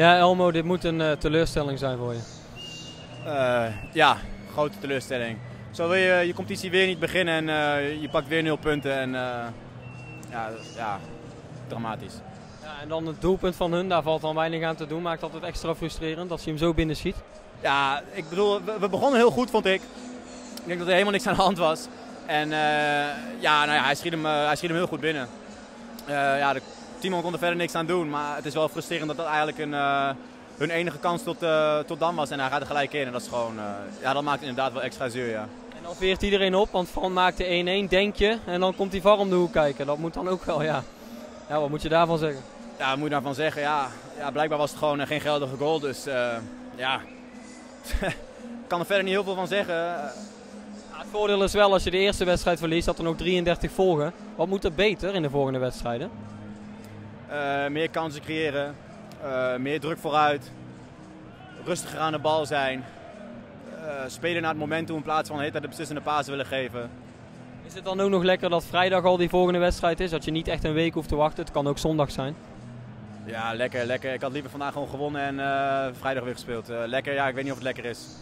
Ja, Elmo, dit moet een teleurstelling zijn voor je. Ja, grote teleurstelling. Zo wil je je competitie weer niet beginnen en je pakt weer 0 punten en ja, dramatisch. Ja, en dan het doelpunt van hun, daar valt dan weinig aan te doen. Maakt dat het extra frustrerend dat je hem zo binnen schiet? Ja, ik bedoel, we begonnen heel goed, vond ik. Ik denk dat er helemaal niks aan de hand was. En ja, nou ja, hij schiet hem heel goed binnen. Ja, Timon kon er verder niks aan doen, maar het is wel frustrerend dat dat eigenlijk hun enige kans tot dan was. En hij gaat er gelijk in en dat is gewoon, ja, dat maakt inderdaad wel extra zuur, ja. En dan veert iedereen op, want Van maakt de 1-1, denk je. En dan komt die VAR om de hoek kijken, dat moet dan ook wel, ja. Ja, wat moet je daarvan zeggen? Ja, wat moet je daarvan zeggen? Ja, ja, blijkbaar was het gewoon geen geldige goal, dus ja, ik kan er verder niet heel veel van zeggen. Het voordeel is wel, als je de eerste wedstrijd verliest, dat er nog 33 volgen. Wat moet er beter in de volgende wedstrijden? Meer kansen creëren, meer druk vooruit, rustiger aan de bal zijn, spelen naar het moment toe in plaats van de hele tijd de beslissende paas willen geven. Is het dan ook nog lekker dat vrijdag al die volgende wedstrijd is? Dat je niet echt een week hoeft te wachten, het kan ook zondag zijn. Ja, lekker, lekker. Ik had liever vandaag gewoon gewonnen en vrijdag weer gespeeld. Lekker, ja, ik weet niet of het lekker is.